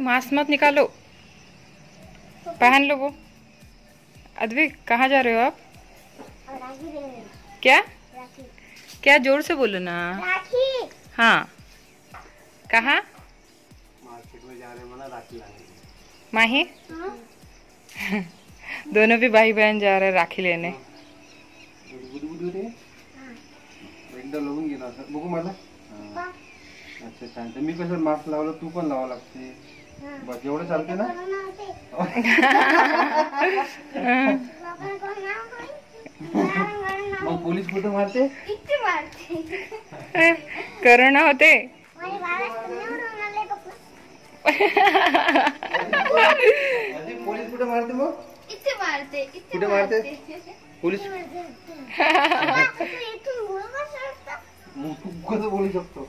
Mask मत निकालो, पहन लो वो। अद्विक कहाँ जा रहे हो आप? क्या राखी। क्या जोर से बोलो ना। राखी। हाँ कहाँ? मार्केट में जा रहे हैं राखी लाने। माही हाँ? दोनों भी भाई बहन जा रहे हैं राखी लेने। अच्छा मी कसं मास्क लावलं तू पण लावा लागते बस एवढं चालते ना। मग पोलीस कुठे मारते? इथे मारते करोना होते। पोलीस कुठे मारते? मग इथे मारते। कुठे मारते पोलीस? तू कसं बोलू शकतो?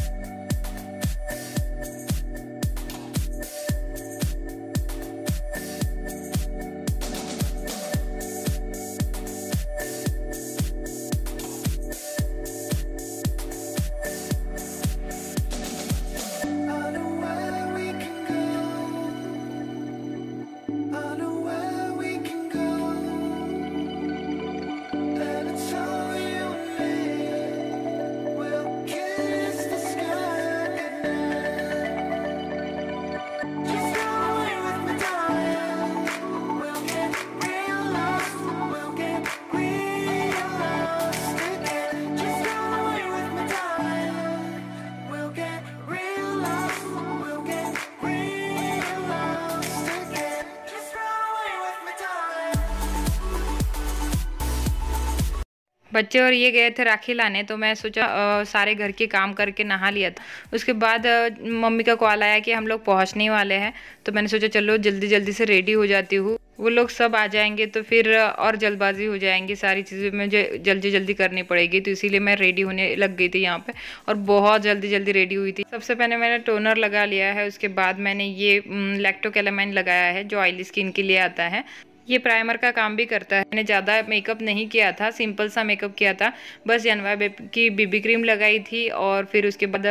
बच्चे और ये गए थे राखी लाने, तो मैं सोचा सारे घर के काम करके नहा लिया था। उसके बाद मम्मी का कॉल आया कि हम लोग पहुंचने वाले हैं, तो मैंने सोचा चलो जल्दी जल्दी से रेडी हो जाती हूँ। वो लोग सब आ जाएंगे तो फिर और जल्दबाजी हो जाएंगी, सारी चीज़ें मुझे जल्दी जल्दी करनी पड़ेगी, तो इसीलिए मैं रेडी होने लग गई थी यहाँ पे और बहुत जल्दी जल्दी रेडी हुई थी। सबसे पहले मैंने टोनर लगा लिया है, उसके बाद मैंने ये लैक्टोकैलामाइन लगाया है जो ऑयली स्किन के लिए आता है। ये प्राइमर का काम भी करता है। मैंने ज़्यादा मेकअप नहीं किया था, सिंपल सा मेकअप किया था, बस जनवा की बीबी क्रीम लगाई थी और फिर उसके बाद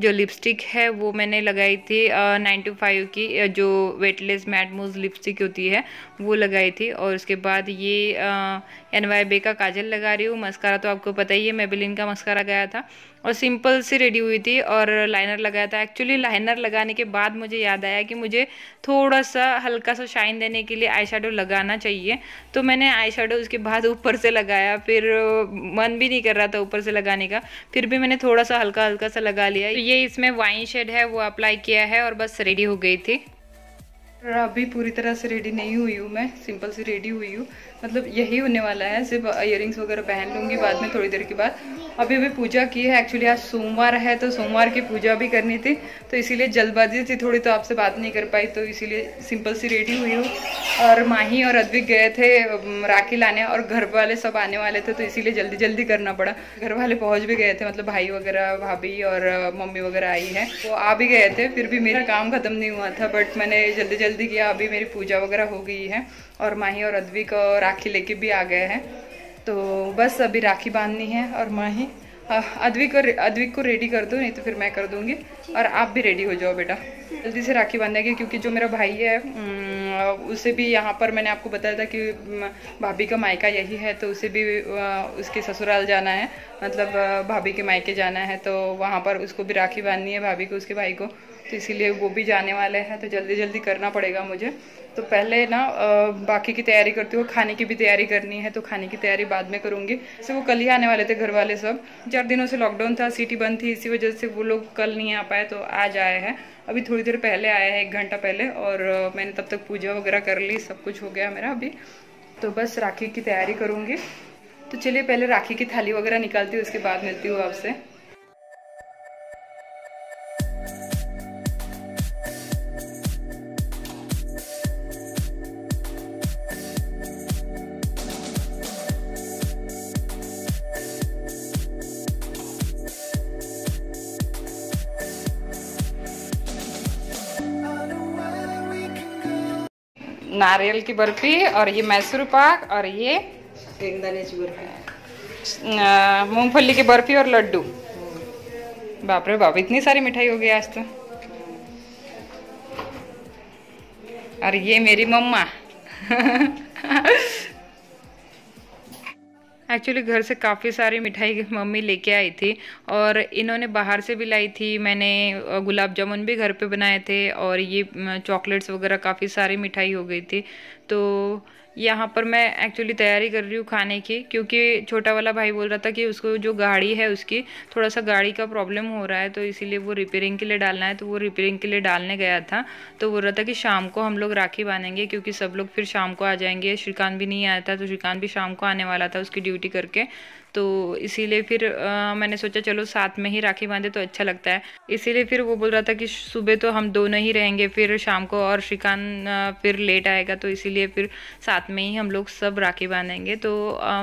जो लिपस्टिक है वो मैंने लगाई थी 925 की, जो वेटलेस मैट मूज लिपस्टिक होती है वो लगाई थी। और उसके बाद ये एनवाईबे का काजल लगा रही हूँ। मस्कारा तो आपको पता ही है, मेबेलिन का मस्कारा लगाया था और सिंपल सी रेडी हुई थी और लाइनर लगाया था। एक्चुअली लाइनर लगाने के बाद मुझे याद आया कि मुझे थोड़ा सा हल्का सा शाइन देने के लिए आई शेडो लगाना चाहिए, तो मैंने आई शेडो उसके बाद ऊपर से लगाया। फिर मन भी नहीं कर रहा था ऊपर से लगाने का, फिर भी मैंने थोड़ा सा हल्का हल्का सा लगा लिया। तो ये इसमें वाइन शेड है वो अप्लाई किया है और बस रेडी हो गई थी। अभी पूरी तरह से रेडी नहीं हुई हूँ मैं, सिंपल से रेडी हुई हूँ, मतलब यही होने वाला है, सिर्फ इयररिंग्स वगैरह पहन लूँगी बाद में थोड़ी देर के बाद। अभी अभी पूजा की है, एक्चुअली आज सोमवार है तो सोमवार की पूजा भी करनी थी, तो इसीलिए जल्दबाजी थी थोड़ी, तो आपसे बात नहीं कर पाई, तो इसीलिए सिंपल सी रेडी हुई हूँ। और माही और अद्विक गए थे राखी लाने और घर वाले सब आने वाले थे, तो इसीलिए जल्दी जल्दी करना पड़ा। घर वाले पहुँच भी गए थे, मतलब भाई वगैरह भाभी और मम्मी वगैरह आई है वो आ भी गए थे, फिर भी मेरा काम ख़त्म नहीं हुआ था, बट मैंने जल्दी जल्दी किया। अभी मेरी पूजा वगैरह हो गई है और माही और अद्विक राखी लेके भी आ गए हैं, तो बस अभी राखी बांधनी है और माही अद्विक को रेडी कर दो, नहीं तो फिर मैं कर दूंगी और आप भी रेडी हो जाओ बेटा, जल्दी से राखी बांधेंगे। क्योंकि जो मेरा भाई है उसे भी यहाँ पर मैंने आपको बताया था कि भाभी का मायका यही है, तो उसे भी उसके ससुराल जाना है, मतलब भाभी के मायके जाना है, तो वहाँ पर उसको भी राखी बांधनी है, भाभी को उसके भाई को, तो इसीलिए वो भी जाने वाले हैं, तो जल्दी जल्दी करना पड़ेगा मुझे। तो पहले ना बाकी की तैयारी करती हूँ, खाने की भी तैयारी करनी है, तो खाने की तैयारी बाद में करूँगी। जैसे वो कल ही आने वाले थे घर वाले सब, 4 दिनों से लॉकडाउन था, सिटी बंद थी, इसी वजह से वो लोग कल नहीं आ पाए, तो आज आए हैं, अभी थोड़ी देर पहले आया है, 1 घंटा पहले, और मैंने तब तक पूजा वगैरह कर ली, सब कुछ हो गया मेरा अभी, तो बस राखी की तैयारी करूँगी। तो चलिए पहले राखी की थाली वगैरह निकालती हूँ, उसके बाद मिलती हूँ आपसे। नारियल की बर्फी और ये मैसूर पाक और ये सेंगदाने की बर्फी। मूंगफली की बर्फी और लड्डू। बाप रे बाप, इतनी सारी मिठाई हो गई आज तो। और ये मेरी मम्मा एक्चुअली घर से काफ़ी सारी मिठाई मम्मी लेके आई थी और इन्होंने बाहर से भी लाई थी। मैंने गुलाब जामुन भी घर पे बनाए थे और ये चॉकलेट्स वगैरह काफ़ी सारी मिठाई हो गई थी। तो यहाँ पर मैं एक्चुअली तैयारी कर रही हूँ खाने की, क्योंकि छोटा वाला भाई बोल रहा था कि उसको जो गाड़ी है उसकी थोड़ा सा गाड़ी का प्रॉब्लम हो रहा है, तो इसीलिए वो रिपेयरिंग के लिए डालना है। तो वो रिपेयरिंग के लिए डालने गया था, तो बोल रहा था कि शाम को हम लोग राखी बांधेंगे, क्योंकि सब लोग फिर शाम को आ जाएंगे। श्रीकांत भी नहीं आया था, तो श्रीकांत भी शाम को आने वाला था उसकी ड्यूटी करके। तो इसीलिए फिर मैंने सोचा चलो साथ में ही राखी बांधे तो अच्छा लगता है। इसीलिए फिर वो बोल रहा था कि सुबह तो हम दोनों ही रहेंगे, फिर शाम को और श्रीकांत फिर लेट आएगा, तो इसीलिए फिर साथ में ही हम लोग सब राखी बांधेंगे। तो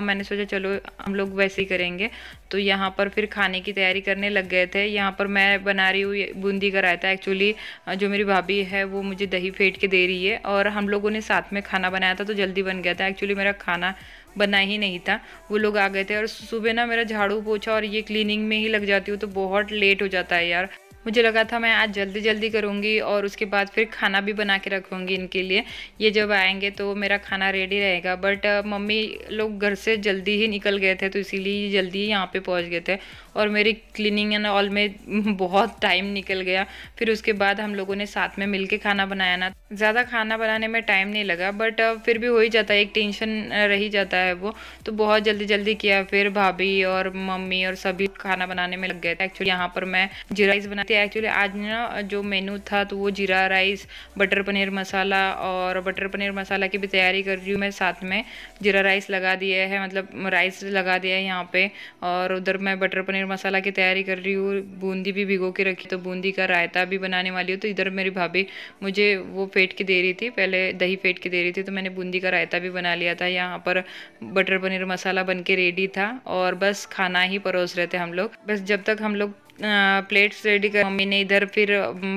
मैंने सोचा चलो हम लोग वैसे ही करेंगे। तो यहाँ पर फिर खाने की तैयारी करने लग गए थे। यहाँ पर मैं बना रही हूँ बूंदी का रायता। एक्चुअली जो मेरी भाभी है वो मुझे दही फेंट के दे रही है, और हम लोगों ने साथ में खाना बनाया था तो जल्दी बन गया था। एक्चुअली मेरा खाना बना ही नहीं था, वो लोग आ गए थे। और सुबह ना मेरा झाड़ू पोछा और ये क्लीनिंग में ही लग जाती हूँ, तो बहुत लेट हो जाता है यार। मुझे लगा था मैं आज जल्दी जल्दी करूँगी और उसके बाद फिर खाना भी बना के रखूँगी इनके लिए, ये जब आएंगे तो मेरा खाना रेडी रहेगा। बट मम्मी लोग घर से जल्दी ही निकल गए थे, तो इसीलिए जल्दी ही यहाँ पे पहुँच गए थे और मेरी क्लीनिंग एंड ऑल में बहुत टाइम निकल गया। फिर उसके बाद हम लोगों ने साथ में मिल के खाना बनाया ना, ज़्यादा खाना बनाने में टाइम नहीं लगा, बट फिर भी हो ही जाता है, एक टेंशन रह ही जाता है वो। तो बहुत जल्दी जल्दी किया, फिर भाभी और मम्मी और सभी खाना बनाने में लग गए थे। एक्चुअली यहाँ पर मैं जीरा राइस बनाती। एक्चुअली आज ना जो मेन्यू था तो वो जीरा राइस, बटर पनीर मसाला, और बटर पनीर मसाला की भी तैयारी कर रही हूँ मैं साथ में। जीरा राइस लगा दिया है, मतलब राइस लगा दिया है यहाँ पे, और उधर मैं बटर पनीर मसाला की तैयारी कर रही हूँ। बूंदी भी भिगो के रखी, तो बूंदी का रायता भी बनाने वाली हूँ। तो इधर मेरी भाभी मुझे वो फेंट के दे रही थी, पहले दही फेंट के दे रही थी, तो मैंने बूंदी का रायता भी बना लिया था। यहाँ पर बटर पनीर मसाला बन के रेडी था और बस खाना ही परोस रहे थे हम लोग। बस जब तक हम लोग प्लेट्स रेडी कर, मम्मी ने इधर फिर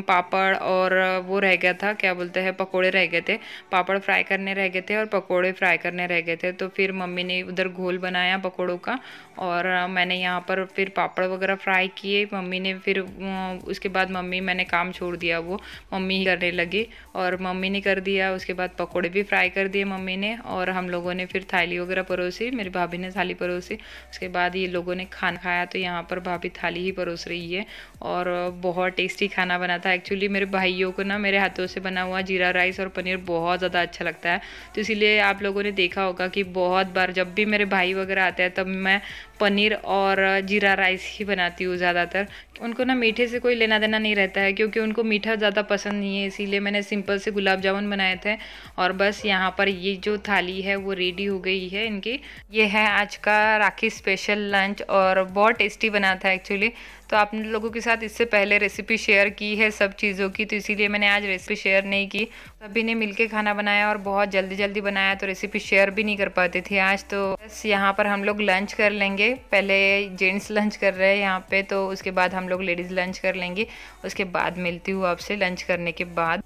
पापड़ और वो रह गया था, क्या बोलते हैं, पकोड़े रह गए थे। पापड़ फ्राई करने रह गए थे और पकोड़े फ्राई करने रह गए थे, तो फिर मम्मी ने उधर घोल बनाया पकोड़ों का, और मैंने यहाँ पर फिर पापड़ वगैरह फ्राई किए मम्मी ने। फिर उसके बाद मैंने काम छोड़ दिया, वो मम्मी ही करने लगी और मम्मी ने कर दिया। उसके बाद पकौड़े भी फ्राई कर दिए मम्मी ने, और हम लोगों ने फिर थाली वगैरह परोसी, मेरी भाभी ने थाली परोसी। उसके बाद ये लोगों ने खाना खाया, तो यहाँ पर भाभी थाली ही परोस रही है और बहुत टेस्टी खाना बना था। एक्चुअली मेरे भाइयों को ना मेरे हाथों से बना हुआ जीरा राइस और पनीर बहुत ज़्यादा अच्छा लगता है, तो इसीलिए आप लोगों ने देखा होगा कि बहुत बार जब भी मेरे भाई वगैरह आते हैं तब मैं पनीर और जीरा राइस ही बनाती हूँ ज़्यादातर। उनको ना मीठे से कोई लेना देना नहीं रहता है, क्योंकि उनको मीठा ज़्यादा पसंद नहीं है, इसीलिए मैंने सिंपल से गुलाब जामुन बनाए थे। और बस यहाँ पर ये जो थाली है वो रेडी हो गई है इनकी। ये है आज का राखी स्पेशल लंच और बहुत टेस्टी बना था एक्चुअली। तो आप लोगों के साथ इससे पहले रेसिपी शेयर की है सब चीज़ों की, तो इसीलिए मैंने आज रेसिपी शेयर नहीं की। सभी ने मिलके खाना बनाया और बहुत जल्दी जल्दी बनाया, तो रेसिपी शेयर भी नहीं कर पाते थे आज। तो बस यहाँ पर हम लोग लंच कर लेंगे, पहले जेंट्स लंच कर रहे हैं यहाँ पे, तो उसके बाद हम लोग लेडीज़ लंच कर लेंगे। उसके बाद मिलती हूँ आपसे लंच करने के बाद।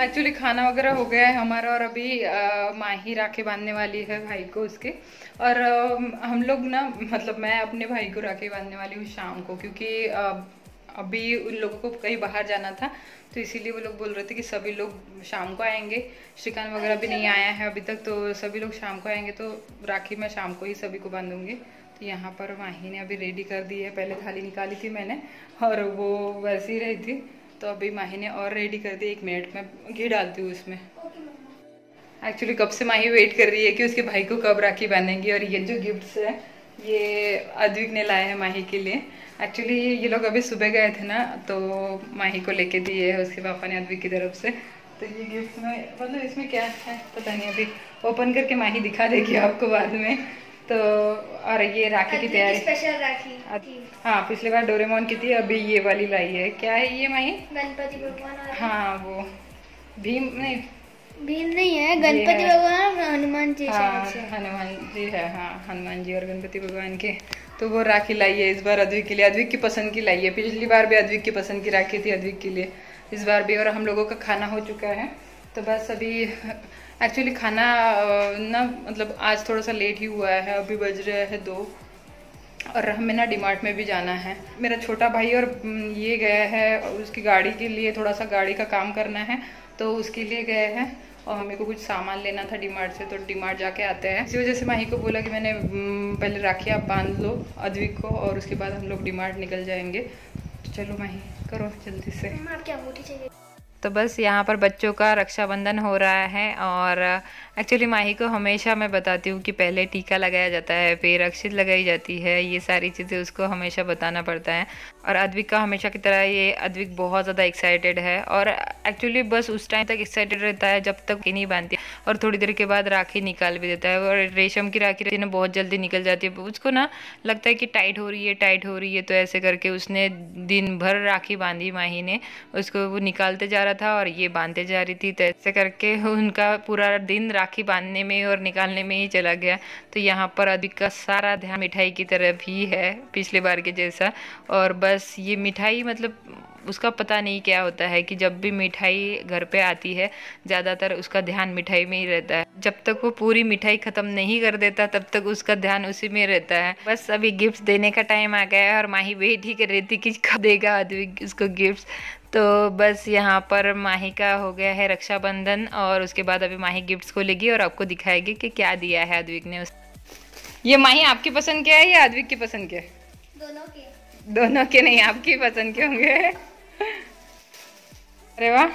एक्चुअली खाना वगैरह हो गया है हमारा, और अभी माही राखी बांधने वाली है भाई को उसके। और हम लोग ना, मतलब मैं अपने भाई को राखी बांधने वाली हूँ शाम को, क्योंकि अभी उन लोगों को कहीं बाहर जाना था, तो इसीलिए वो लोग बोल रहे थे कि सभी लोग शाम को आएंगे। श्रीकांत वगैरह भी नहीं आया है अभी तक, तो सभी लोग शाम को आएंगे, तो राखी मैं शाम को ही सभी को बांधूँगी। तो यहाँ पर माही ने अभी रेडी कर दी है, पहले थाली निकाली थी मैंने और वो वैसी ही रही थी, तो अभी माही ने और रेडी कर दी। 1 मिनट में घी डालती हूँ उसमें। एक्चुअली कब से माही वेट कर रही है कि उसके भाई को कब राखी बांधेंगी। और ये जो गिफ्ट्स है ये अद्विक ने लाया है माही के लिए। एक्चुअली ये लोग अभी सुबह गए थे ना, तो माही को लेके दिए है उसके पापा ने अद्विक की तरफ से। तो ये गिफ्ट में, मतलब इसमें क्या है पता नहीं, अभी ओपन करके माही दिखा देगी आपको बाद में। तो और ये राखी की तैयारी स्पेशल राखी, हाँ पिछले बार डोरेमोन की थी, अभी ये वाली लाई है। क्या है ये माही? गणपति भगवान, हाँ वो भीम नहीं, भीम नहीं है, गणपति भगवान हनुमान जी, हाँ हनुमान जी है, हाँ हनुमान जी और गणपति भगवान के। तो वो राखी लाई है इस बार अद्विक के लिए, अद्विक की पसंद की लाई है। पिछली बार भी अद्विक की पसंद की राखी थी अद्विक के लिए, इस बार भी। और हम लोगों का खाना हो चुका है, तो बस अभी एक्चुअली खाना ना, मतलब आज थोड़ा सा लेट ही हुआ है, अभी बज रहे हैं 2, और हमें ना डीमार्ट में भी जाना है। मेरा छोटा भाई और ये गया है उसकी गाड़ी के लिए, थोड़ा सा गाड़ी का काम करना है तो उसके लिए गए हैं, और हमें को कुछ सामान लेना था डीमार्ट से, तो डीमार्ट जाके आते हैं। इसी वजह से माही को बोला कि मैंने पहले राखी आप बांध लो अद्विक को, और उसके बाद हम लोग डीमार्ट निकल जाएंगे। तो चलो माही करो जल्दी से। तो बस यहाँ पर बच्चों का रक्षाबंधन हो रहा है, और एक्चुअली माही को हमेशा मैं बताती हूँ कि पहले टीका लगाया जाता है, फिर अक्षत लगाई जाती है, ये सारी चीज़ें उसको हमेशा बताना पड़ता है। और अद्विक का हमेशा की तरह ये अद्विक बहुत ज़्यादा एक्साइटेड है, और एक्चुअली बस उस टाइम तक एक्साइटेड रहता है जब तक नहीं बांधती, और थोड़ी देर के बाद राखी निकाल भी देता है। और रेशम की राखी रहती ना बहुत जल्दी निकल जाती है, उसको ना लगता है कि टाइट हो रही है, टाइट हो रही है, तो ऐसे करके उसने दिन भर राखी बांधी माही ने, उसको वो निकालते जा था और ये बांधते जा रही थी, तो ऐसे करके उनका पूरा दिन राखी बांधने में और निकालने में ही चला गया। तो यहाँ पर अद्विक का सारा ध्यान मिठाई की तरफ ही है पिछले बार के जैसा, और बस ये मिठाई मतलब उसका पता नहीं क्या होता है कि जब भी मिठाई घर पे आती है ज़्यादातर उसका ध्यान मिठाई में ही रहता है, जब तक वो पूरी मिठाई ख़त्म नहीं कर देता तब तक उसका ध्यान उसी में रहता है। बस अभी गिफ्ट्स देने का टाइम आ गया है, और माही वेट ही कर रही थी कि कब देगा अद्विक उसको गिफ्ट्स। तो बस यहाँ पर माही का हो गया है रक्षाबंधन, और उसके बाद अभी माही गिफ्ट्स को लेगी और आपको दिखाएगी कि क्या दिया है अद्विक ने उस। ये माही आपकी पसंद क्या है या अद्विक की पसंद क्या है? दोनों के नहीं, आपकी पसंद के होंगे। अरे वाह,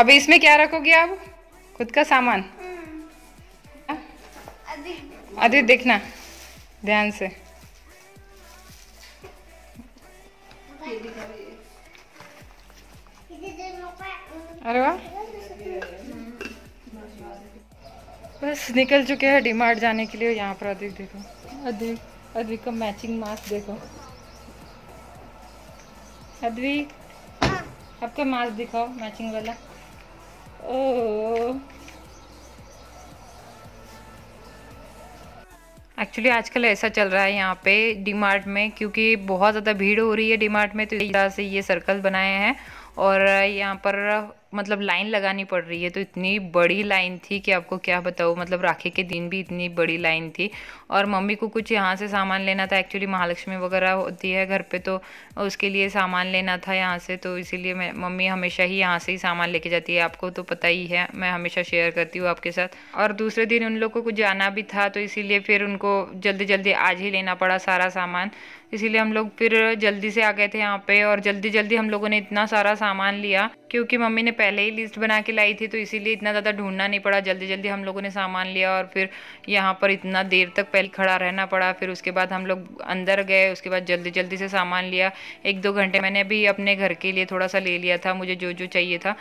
अभी इसमें क्या रखोगी आप? खुद का सामान। अद्विक देखना ध्यान से, अरे वाह। बस निकल चुके हैं डीमार्ट जाने के लिए। यहाँ पर अद्विक देखो, अद्विक का मैचिंग मास्क देखो। अद्विक आपका मास्क दिखाओ मैचिंग वाला। ओ एक्चुअली आजकल ऐसा चल रहा है यहाँ पे डीमार्ट में, क्योंकि बहुत ज़्यादा भीड़ हो रही है डीमार्ट में, तो इस तरह से ये सर्कल बनाए हैं, और यहाँ पर मतलब लाइन लगानी पड़ रही है। तो इतनी बड़ी लाइन थी कि आपको क्या बताऊँ, मतलब राखी के दिन भी इतनी बड़ी लाइन थी। और मम्मी को कुछ यहाँ से सामान लेना था, एक्चुअली महालक्ष्मी वगैरह होती है घर पे, तो उसके लिए सामान लेना था यहाँ से, तो इसीलिए मैं मम्मी हमेशा ही यहाँ से ही सामान लेके जाती है। आपको तो पता ही है, मैं हमेशा शेयर करती हूँ आपके साथ। और दूसरे दिन उन लोग को कुछ जाना भी था, तो इसीलिए फिर उनको जल्दी जल्दी आज ही लेना पड़ा सारा सामान, इसीलिए हम लोग फिर जल्दी से आ गए थे यहाँ पे। और जल्दी जल्दी हम लोगों ने इतना सारा सामान लिया, क्योंकि मम्मी ने पहले ही लिस्ट बना के लाई थी, तो इसीलिए इतना ज़्यादा ढूंढना नहीं पड़ा, जल्दी जल्दी हम लोगों ने सामान लिया। और फिर यहाँ पर इतना देर तक पहले खड़ा रहना पड़ा, फिर उसके बाद हम लोग अंदर गए, उसके बाद जल्दी जल्दी से सामान लिया। 1-2 घंटे मैंने भी अपने घर के लिए थोड़ा सा ले लिया था, मुझे जो जो चाहिए था।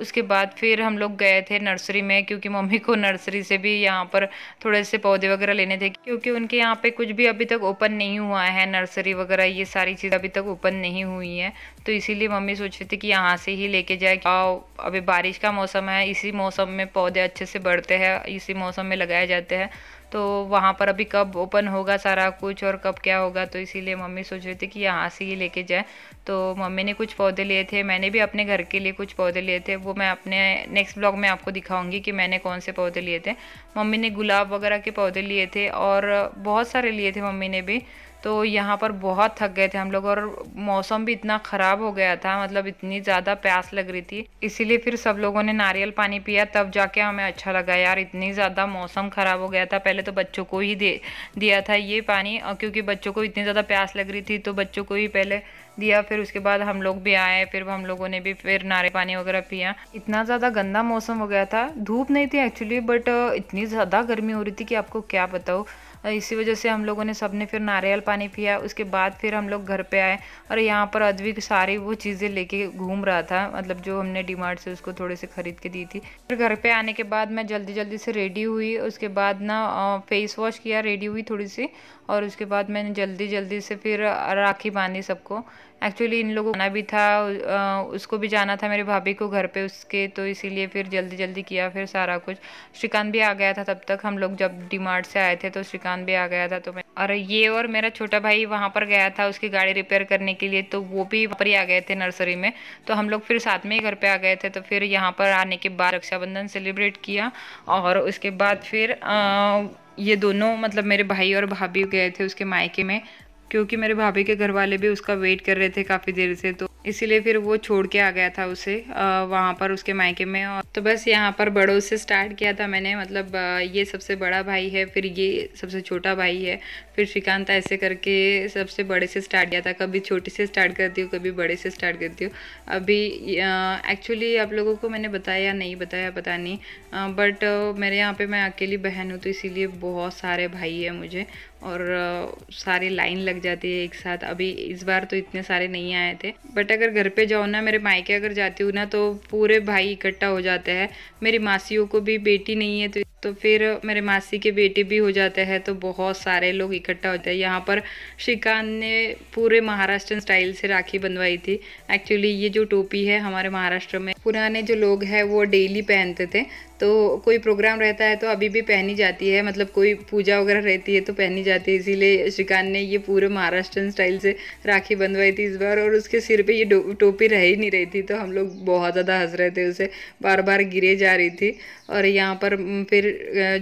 उसके बाद फिर हम लोग गए थे नर्सरी में, क्योंकि मम्मी को नर्सरी से भी यहाँ पर थोड़े से पौधे वगैरह लेने थे, क्योंकि उनके यहाँ पे कुछ भी अभी तक ओपन नहीं हुआ है, नर्सरी वगैरह ये सारी चीज़ें अभी तक ओपन नहीं हुई हैं। तो इसीलिए मम्मी सोच रही थी कि यहाँ से ही लेके जाए, अभी बारिश का मौसम है, इसी मौसम में पौधे अच्छे से बढ़ते हैं, इसी मौसम में लगाए जाते हैं। तो वहाँ पर अभी कब ओपन होगा सारा कुछ और कब क्या होगा, तो इसीलिए मम्मी सोच रही थी कि यहाँ से ही लेके जाए। तो मम्मी ने कुछ पौधे लिए थे, मैंने भी अपने घर के लिए कुछ पौधे लिए थे, वो मैं अपने नेक्स्ट ब्लॉग में आपको दिखाऊंगी कि मैंने कौन से पौधे लिए थे। मम्मी ने गुलाब वगैरह के पौधे लिए थे, और बहुत सारे लिए थे मम्मी ने भी। तो यहाँ पर बहुत थक गए थे हम लोग, और मौसम भी इतना ख़राब हो गया था, मतलब इतनी ज़्यादा प्यास लग रही थी, इसीलिए फिर सब लोगों ने नारियल पानी पिया, तब जाके हमें अच्छा लगा। यार इतनी ज़्यादा मौसम ख़राब हो गया था, पहले तो बच्चों को ही दिया था ये पानी, क्योंकि बच्चों को इतनी ज़्यादा प्यास लग रही थी, तो बच्चों को ही पहले दिया, फिर उसके बाद हम लोग भी आए, फिर हम लोगों ने भी फिर नारियल पानी वगैरह पिया। इतना ज़्यादा गंदा मौसम हो गया था, धूप नहीं थी एक्चुअली, बट इतनी ज़्यादा गर्मी हो रही थी कि आपको क्या बताऊँ। इसी वजह से हम लोगों ने सब ने फिर नारियल पानी पिया, उसके बाद फिर हम लोग घर पे आए। और यहाँ पर अद्विक सारी वो चीज़ें लेके घूम रहा था, मतलब जो हमने डीमार्ट से उसको थोड़े से ख़रीद के दी थी। फिर घर पे आने के बाद मैं जल्दी जल्दी से रेडी हुई, उसके बाद ना फेस वॉश किया, रेडी हुई थोड़ी सी, और उसके बाद मैंने जल्दी जल्दी से फिर राखी बांधी सबको। एक्चुअली इन लोगों को जाना भी था, उसको भी जाना था मेरे भाभी को घर पे उसके, तो इसीलिए फिर जल्दी जल्दी किया फिर सारा कुछ। श्रीकांत भी आ गया था तब तक, हम लोग जब डीमार्ट से आए थे तो श्रीकांत भी आ गया था। तो मैं और ये और मेरा छोटा भाई वहाँ पर गया था उसकी गाड़ी रिपेयर करने के लिए, तो वो भी वहाँ पर ही आ गए थे नर्सरी में। तो हम लोग फिर साथ में ही घर पर आ गए थे। तो फिर यहाँ पर आने के बाद रक्षाबंधन सेलिब्रेट किया और उसके बाद फिर ये दोनों मतलब मेरे भाई और भाभी गए थे उसके मायके में, क्योंकि मेरे भाभी के घर वाले भी उसका वेट कर रहे थे काफ़ी देर से, तो इसीलिए फिर वो छोड़ के आ गया था उसे वहाँ पर उसके मायके में। और तो बस यहाँ पर बड़ों से स्टार्ट किया था मैंने, मतलब ये सबसे बड़ा भाई है, फिर ये सबसे छोटा भाई है, फिर श्रीकांत, ऐसे करके सबसे बड़े से स्टार्ट किया था। कभी छोटे से स्टार्ट करती हूँ, कभी बड़े से स्टार्ट करती हूँ। अभी एक्चुअली आप लोगों को मैंने बताया नहीं बताया पता नहीं, बट मेरे यहाँ पर मैं अकेली बहन हूँ, तो इसीलिए बहुत सारे भाई हैं मुझे और सारी लाइन लग जाती है एक साथ। अभी इस बार तो इतने सारे नहीं आए थे, बट अगर घर पे जाओ ना, मेरे मायके अगर जाती हूँ ना, तो पूरे भाई इकट्ठा हो जाते हैं। मेरी मासियों को भी बेटी नहीं है, तो फिर मेरे मासी के बेटे भी हो जाते हैं, तो बहुत सारे लोग इकट्ठा होते हैं। यहाँ पर श्रीकांत ने पूरे महाराष्ट्र स्टाइल से राखी बंधवाई थी। एक्चुअली ये जो टोपी है हमारे महाराष्ट्र में पुराने जो लोग हैं वो डेली पहनते थे, तो कोई प्रोग्राम रहता है तो अभी भी पहनी जाती है, मतलब कोई पूजा वगैरह रहती है तो पहनी जाती है। इसीलिए श्रीकांत ने ये पूरे महाराष्ट्र स्टाइल से राखी बंधवाई थी इस बार, और उसके सिर पे ये टोपी रह ही नहीं रही थी, तो हम लोग बहुत ज़्यादा हंस रहे थे, उसे बार बार गिरे जा रही थी। और यहाँ पर फिर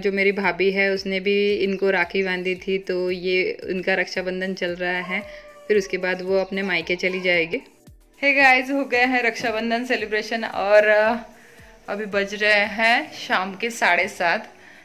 जो मेरी भाभी है उसने भी इनको राखी बांधी थी, तो ये उनका रक्षाबंधन चल रहा है, फिर उसके बाद वो अपने मायके चली जाएगी। हे गाइस, हो गया है रक्षाबंधन सेलिब्रेशन और अभी बज रहे हैं शाम के 7:30।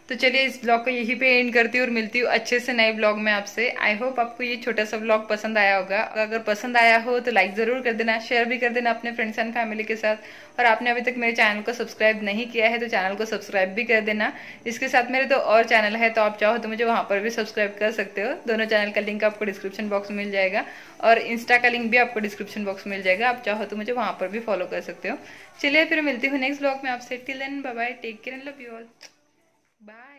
तो चलिए इस ब्लॉग को यहीं पे एंड करती हूँ और मिलती हूँ अच्छे से नए ब्लॉग में आपसे। आई होप आपको ये छोटा सा ब्लॉग पसंद आया होगा। अगर पसंद आया हो तो लाइक ज़रूर कर देना, शेयर भी कर देना अपने फ्रेंड्स एंड फैमिली के साथ। और आपने अभी तक मेरे चैनल को सब्सक्राइब नहीं किया है तो चैनल को सब्सक्राइब भी कर देना। इसके साथ मेरे तो और चैनल है, तो आप चाहो तो मुझे वहाँ पर भी सब्सक्राइब कर सकते हो। दोनों चैनल का लिंक आपको डिस्क्रिप्शन बॉक्स में मिल जाएगा और इंस्टा का लिंक भी आपको डिस्क्रिप्शन बॉक्स में मिल जाएगा। आप चाहो तो मुझे वहाँ पर भी फॉलो कर सकते हो। चलिए फिर मिलती हूँ नेक्स्ट ब्लॉग में आपसे। Till then bye bye, take care and love you all, bye.